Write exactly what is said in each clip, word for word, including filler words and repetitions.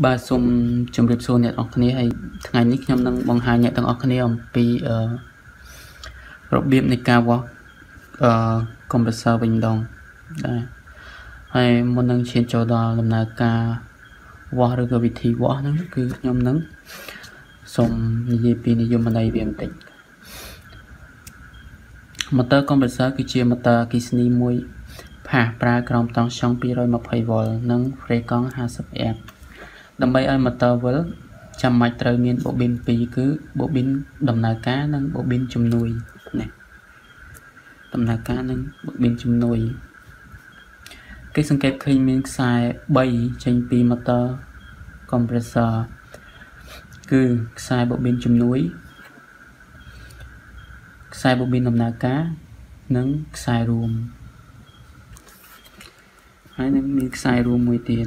Ba sum chấm đẹp số này ở khné hay ngày nít nhom đang bằng hai nhẹ đang ở khné ông bị rộp biếm này cao quá compressor bình đồng đây hay một năng chiến cho đó làm là ca quá rồi cái vị trí quá nó cứ nhom nắng sum như pin như dùng bên đây biếm tịnh motor compressor cứ chia motor kỹ sư mui phá pra cầm tăng song pi rồi mà phải vol nâng free con hai sấp ép đầm bay ai mà tờ với trăm mạch trời miền bộ bên pì cứ bộ bên đầm là cá nâng bộ bên chùm nuôi này đầm là cá nâng bộ bên chùm nuôi cái xung kẹp khi miếng xài bay trên pì motor compressor cứ xài bộ bên chùm nuôi xài bộ bên đầm là cá nâng xài ruộng hãy nâng miếng xài ruộng mười tiền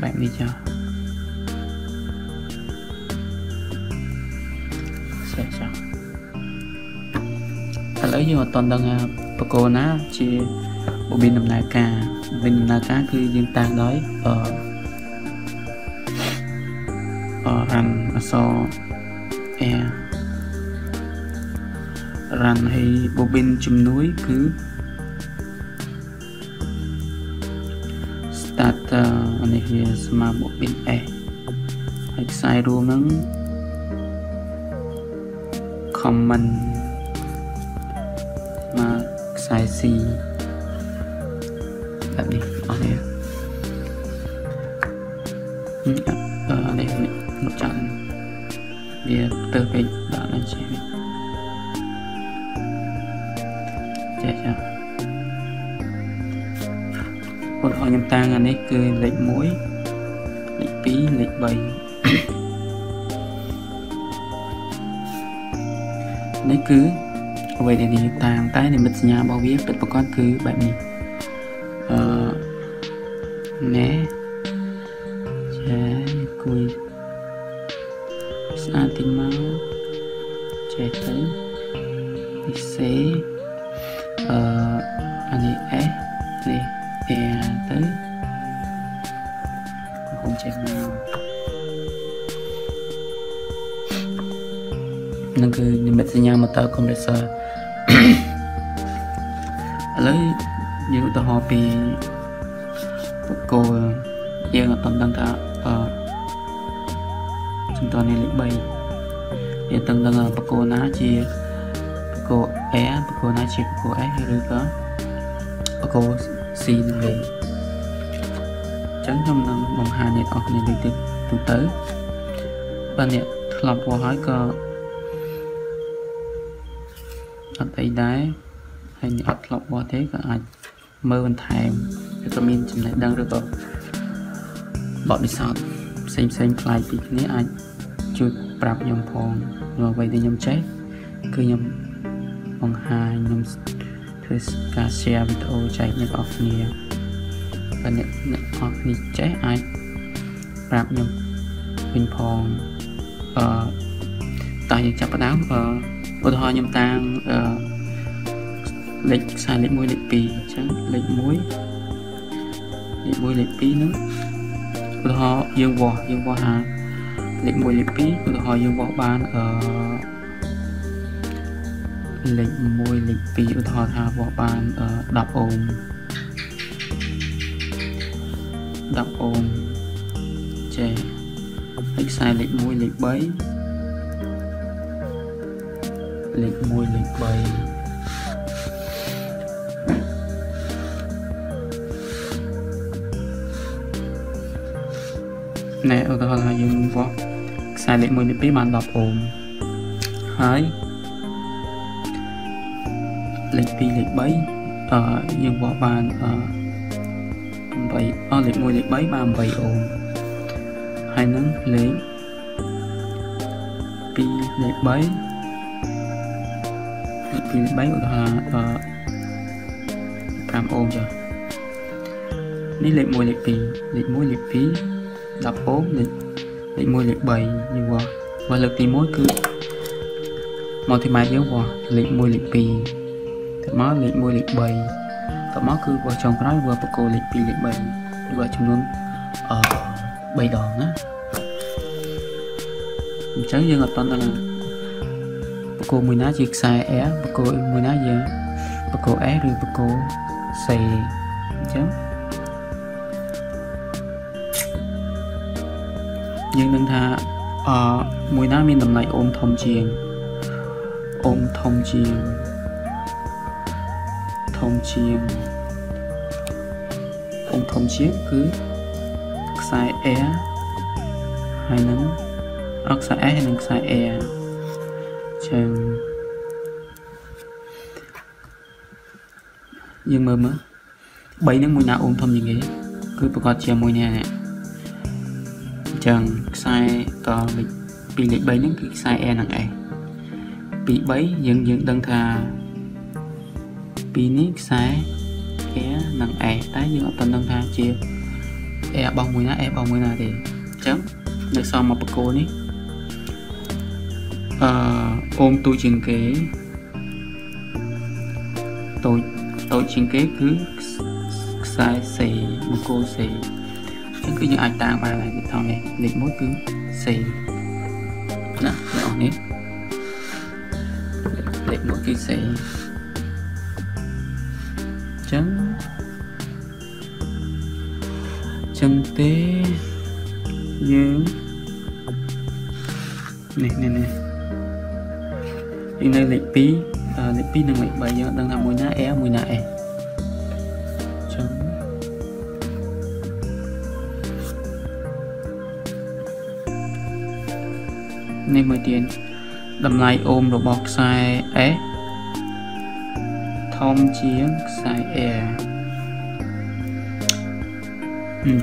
bạn đi cho sẽ xong thật lấy như mà toàn đang bà cô ná chia bộ bên nằm nạc ca bên nằm nạc ca cứ dương tàng đói ở ở răn ở so e răn hay bộ bên chùm núi cứ start này kia mà bộ pin e hay sai luôn nắng comment mà sai si đặt đi ở đây ở đây một trận đi từ cái đó là chị chạy chạy họ nhầm tang anh ấy cười lệch mũi lệch pí lệch bầy đấy cứ về để đi tang tay để mất nhà bao biết tất cả con cứ bạn mình ờ né trái cùi xa tình máu trẻ thấy đi xế ờ anh ấy ế đi e tới không chạy nào nó cứ niệm bạch nhau mà tao không để sợ lấy giữ tao họ bị cô yêu là tầm đang ta chúng ta nên lấy bay để tầm đang là cô ná chia cô é cô ná chia cô é hay rồi có cô xin về chẳng trong năm vòng hai này học này được tụ tới bạn này làm qua hỏi cơ ở đây đáy hay nhọt lọc qua thế cả anh mơ mình thèm vitamin trên này đang được bọn đi sao xem xem lại thì nếu anh chưa bạp nhầm phòng rồi vậy thì nhầm chết cứ nhầm vòng hai nhầm cứ cả xe video chạy nhạc ọc nè và nhạc nhạc ọc nè cháy ai rạp nhạc bình phòng ờ tại nhạc chạp bắt áo ờ ô thơ nhầm tang ờ lệch xài lệch mũi lệch bì chẳng lệch mũi lệch mũi lệch bì nữa ô thơ dương vò dương vò hà lệch mũi lệch bì ô thơ dương vò ban ờ lệch môi lệch phí ưu thọ thà võ bàn ở đạp ôm đạp ôm chè lệch sai lệch môi lệch bấy lệch môi lệch bấy nè ưu thọ thà dừng võ sai lệch môi lệch phí mà đạp ôm hái lệch pi lệch bấy ở dương võ bàn ở bảy oleh mudik bay bam bay om hai nắng lấy pi lấy bay pi lấy bay là tam om giờ ní lấy muối lấy pi lấy muối lấy pi đập ốm lấy lấy muối lấy bay nhiều quá và lực thì muối cứ một thì mai nhiều quá lấy muối lấy pi thì má lấy muối lấy bay và máu cứ vào trong cái vừa bọc cổ lịch bị lịch bệnh và chúng luôn ở bầy đỏ nhá cháu như ngập toàn là bọc cổ mình nói chuyện xài é bọc cổ mình nói gì bọc cổ é rồi bọc cổ xài chấm nhưng đừng tha ở mùi nói mình tầm này ôm thông chiền ôm thông chiền thông chiên ông thông chiếc cứ xài é hai nắng ốc xài é hay nắng xài é chàng nhưng mà mơ bảy nắng mùi nào ông thông gì nghĩ cứ bà con chia mùi nè chàng xài tò lịch bị lịch bảy nắng thì xài é nắng ấy bị bấy dừng dừng đơn thà pinic sai é nặng é tái như ở tận đông tha chia é bông mùi na é bông mùi na thì chấm được sau mà bậc cô ní ôm tôi chừng kế tôi tôi chừng kế cứ sai xì bậc cô xì những cái những ảnh tàng bài này thì thao này định mỗi cứ xì nè mẹo ní định mỗi cái xì chân chân tế dương nè nè nè hiện nay lịch pi à, lịch pi đang mười bảy giờ đang làm mùi ná é mùi ná é chân nên mười tiền đầm này ôm rồi bọc sai é thông chiến xài é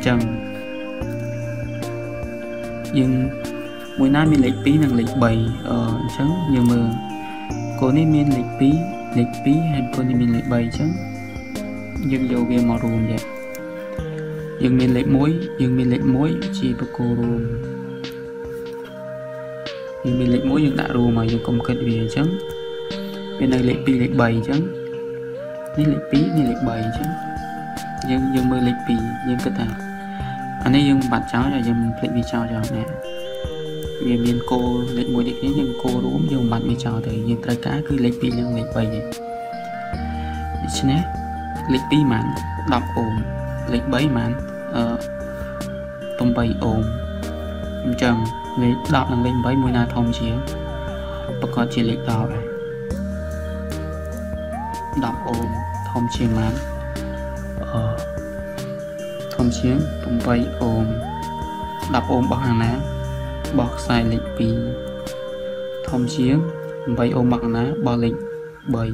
chẳng nhưng mỗi năm mình lịch phí năng lịch bảy ở chấn nhiều mờ cô nên mình lịch phí lịch phí hay cô nên mình lịch bảy chấn nhưng dầu về màu ruộng vậy nhưng mình lịch mối nhưng mình lịch mối chỉ bậc cô ruộng nhưng mình lịch mối nhưng đã ruộng mà nhưng không cần về chấn bên này lịch phí lịch bảy chấn ní lịch phí ní lịch bảy chứ nhưng nhưng mười lịch phí nhưng cơ thể anh ấy nhưng bạn cháu là nhưng lịch vì cháu cho nè vì miền cô lịch mùi lịch đấy nhưng cô đúng nhưng bạn vì cháu thì nhưng tất cả cứ lịch phí nhưng lịch bảy chứ nè lịch phí màn đọc ổn lịch bảy màn ở tôm bảy ổn chẳng lịch đọc là lịch bảy mùi na thông chứ bất có chỉ lịch đọc này đọc ôm thông chiên lắm ờ thông chiên tùng vây ôm đọc ôm bọc hàng ná bọc xài lịch vì thông chiên tùng vây ôm bọc ná bò lịch bầy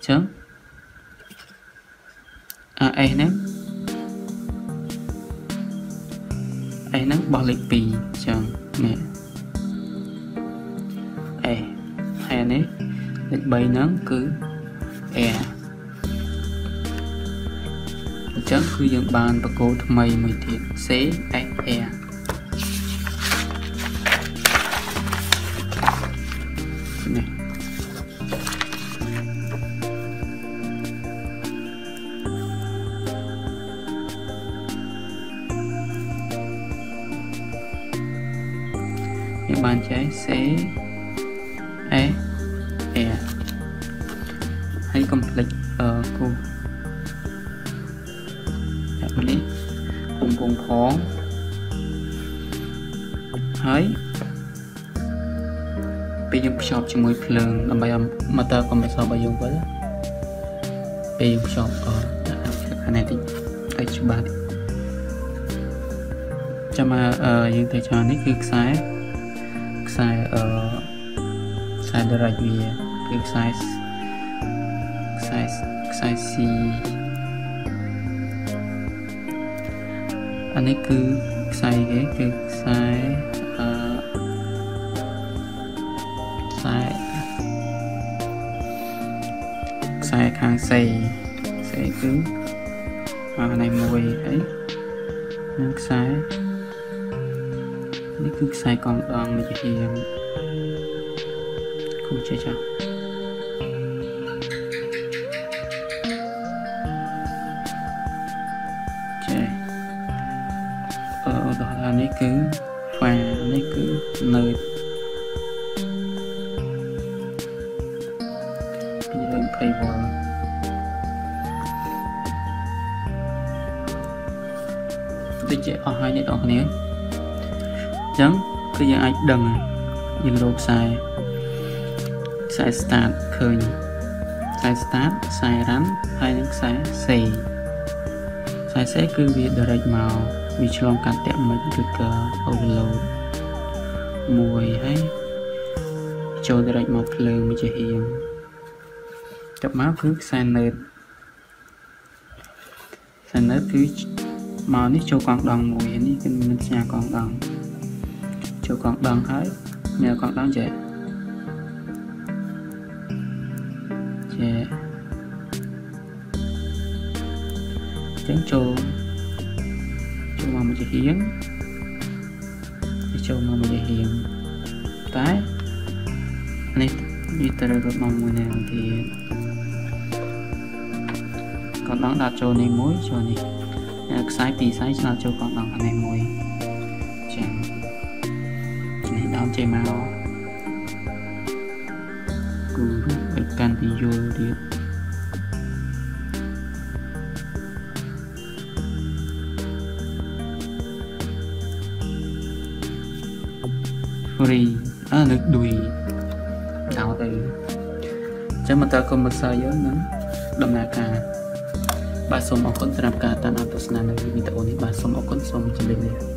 chấm à ai nắng ai nắng bò lịch vì chẳng nè ai hay nè lịch bay nắng cứ e chắc cứ dân bàn và cô thầm mày mày thiệt xế e e này những bàn trái xế e e hãy complete ở cô đặt đi cùng cùng khó hãy bây giờ shop cho mười lần làm bài mà ta còn bài sao bài dùng với bây giờ shop ở cái này thì tay chụp bài cho mà những thầy trò này cứ sai sai ở sai được rồi vì size size size அனைக்கு xài cái xài xài xài hàng xài xài cứ này mùi đấy nước xài nước cứ xài còn toàn mình thì không chơi chào này cứ và này cứ nơi bây giờ phải vào để chế ở hai này đó này chẳng cứ như anh đừng dùng lục xài xài start khởi xài start xài rắn hay những xài xì xài sẽ cứ việc direct màu vì trong cản tẹo mình được overload mùi hay cho direct một lần mình chơi hiền chậm máu cứ xài nệt xài nệt cứ màu nít cho con đồng mùi này kinh mình nhà con đồng cho con đồng hết nhà con đồng trẻ trẻ tránh cho mà mình hiến cho mà mình hiến tái này như ta được mong muốn này thì còn đang đặt cho này mối cho này sai thì sai sao cho còn đang này mối chẳng này đau chảy máu cứ phải can thì vô đi free à được đùi đào từ cho mà ta còn một sai nữa đầm nà cả ba số một con trạm cả ta nào tôi sẽ làm được video này ba số một con số một trên bên này.